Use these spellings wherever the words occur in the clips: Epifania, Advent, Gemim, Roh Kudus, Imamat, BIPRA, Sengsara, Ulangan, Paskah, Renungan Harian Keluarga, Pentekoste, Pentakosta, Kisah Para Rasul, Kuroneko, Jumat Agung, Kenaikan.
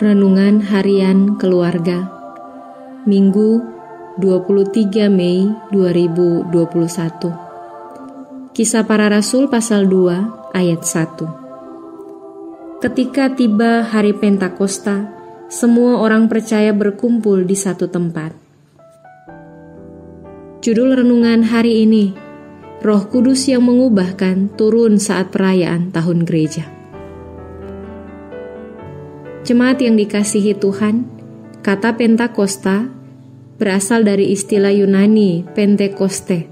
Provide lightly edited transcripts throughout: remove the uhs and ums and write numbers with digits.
Renungan Harian Keluarga, Minggu 23 Mei 2021. Kisah Para Rasul pasal 2 ayat 1. Ketika tiba hari Pentakosta, semua orang percaya berkumpul di satu tempat. Judul renungan hari ini, Roh Kudus yang mengubahkan turun saat perayaan tahun gereja. Jemaat yang dikasihi Tuhan, kata Pentakosta berasal dari istilah Yunani Pentekoste,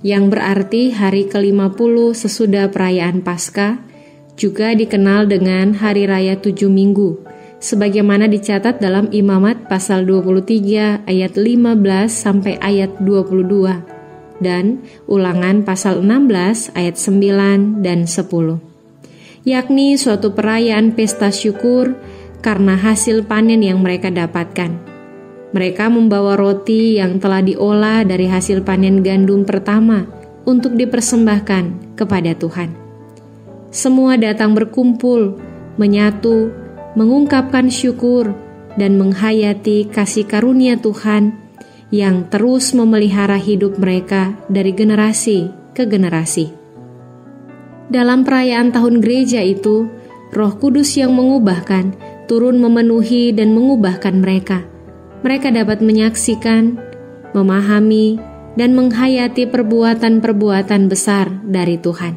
yang berarti hari ke-50 sesudah perayaan Paskah, juga dikenal dengan Hari Raya 7 Minggu, sebagaimana dicatat dalam Imamat pasal 23 ayat 15 sampai ayat 22, dan Ulangan pasal 16 ayat 9 dan 10. Yakni suatu perayaan pesta syukur karena hasil panen yang mereka dapatkan. Mereka membawa roti yang telah diolah dari hasil panen gandum pertama untuk dipersembahkan kepada Tuhan. Semua datang berkumpul, menyatu, mengungkapkan syukur, dan menghayati kasih karunia Tuhan yang terus memelihara hidup mereka dari generasi ke generasi. Dalam perayaan tahun gereja itu, Roh Kudus yang mengubahkan turun memenuhi dan mengubahkan mereka. Mereka dapat menyaksikan, memahami, dan menghayati perbuatan-perbuatan besar dari Tuhan.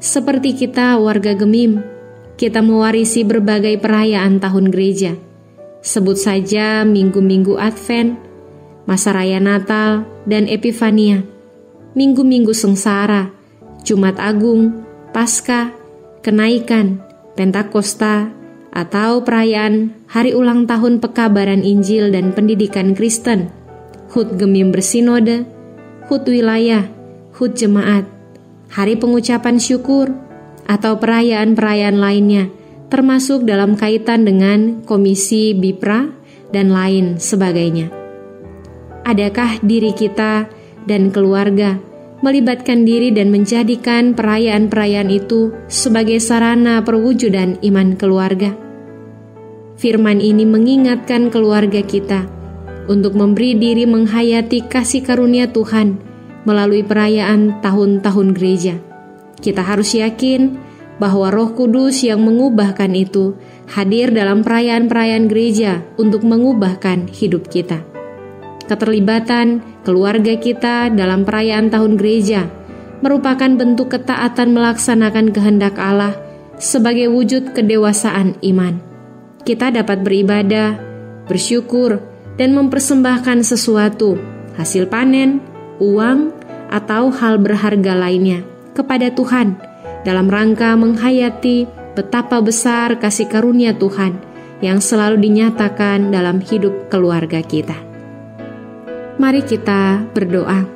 Seperti kita warga Gemim, kita mewarisi berbagai perayaan tahun gereja. Sebut saja minggu-minggu Advent, masa raya Natal dan Epifania, minggu-minggu Sengsara, Jumat Agung, Paskah, Kenaikan, Pentakosta, atau perayaan Hari Ulang Tahun Pekabaran Injil dan Pendidikan Kristen, Hut Gemim Bersinode, Hut Wilayah, Hut Jemaat, Hari Pengucapan Syukur, atau perayaan-perayaan lainnya, termasuk dalam kaitan dengan Komisi BIPRA dan lain sebagainya. Adakah diri kita dan keluarga melibatkan diri dan menjadikan perayaan-perayaan itu sebagai sarana perwujudan iman keluarga? Firman ini mengingatkan keluarga kita untuk memberi diri menghayati kasih karunia Tuhan melalui perayaan tahun-tahun gereja. Kita harus yakin bahwa Roh Kudus yang mengubahkan itu hadir dalam perayaan-perayaan gereja untuk mengubahkan hidup kita. Keterlibatan keluarga kita dalam perayaan tahun gereja merupakan bentuk ketaatan melaksanakan kehendak Allah sebagai wujud kedewasaan iman. Kita dapat beribadah, bersyukur, dan mempersembahkan sesuatu, hasil panen, uang, atau hal berharga lainnya kepada Tuhan dalam rangka menghayati betapa besar kasih karunia Tuhan yang selalu dinyatakan dalam hidup keluarga kita. Mari kita berdoa.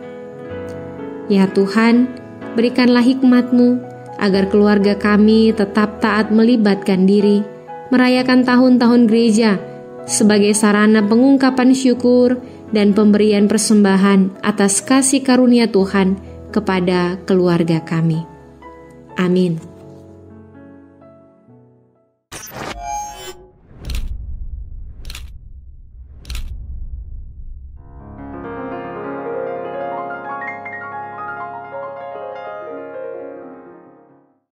Ya Tuhan, berikanlah hikmat-Mu agar keluarga kami tetap taat melibatkan diri, merayakan tahun-tahun gereja sebagai sarana pengungkapan syukur dan pemberian persembahan atas kasih karunia Tuhan kepada keluarga kami. Amin.